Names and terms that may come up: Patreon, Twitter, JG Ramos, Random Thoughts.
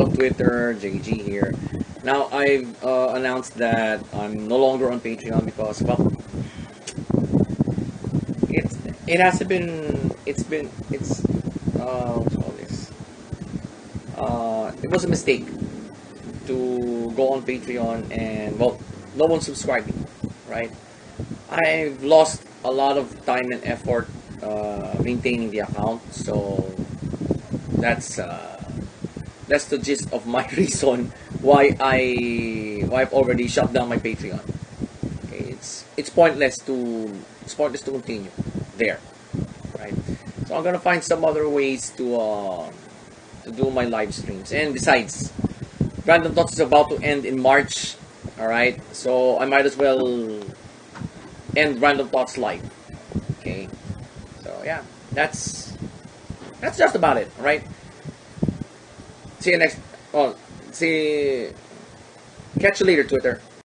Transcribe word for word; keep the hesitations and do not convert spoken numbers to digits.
on Twitter, J G here. Now, I've uh, announced that I'm no longer on Patreon because, well, it's, it hasn't been, it's been, it's, uh, what's all this? Uh, it was a mistake to go on Patreon and, well, no one's subscribing, right? I've lost a lot of time and effort uh, maintaining the account, so that's, uh, that's the gist of my reason why I why I've already shut down my Patreon. Okay, it's it's pointless to it's pointless to continue there, right? So I'm gonna find some other ways to uh, to do my live streams. And besides, Random Thoughts is about to end in March. All right, so I might as well end Random Thoughts live. Okay, so yeah, that's that's just about it. All right. See you next. Oh, see. Catch you later, Twitter.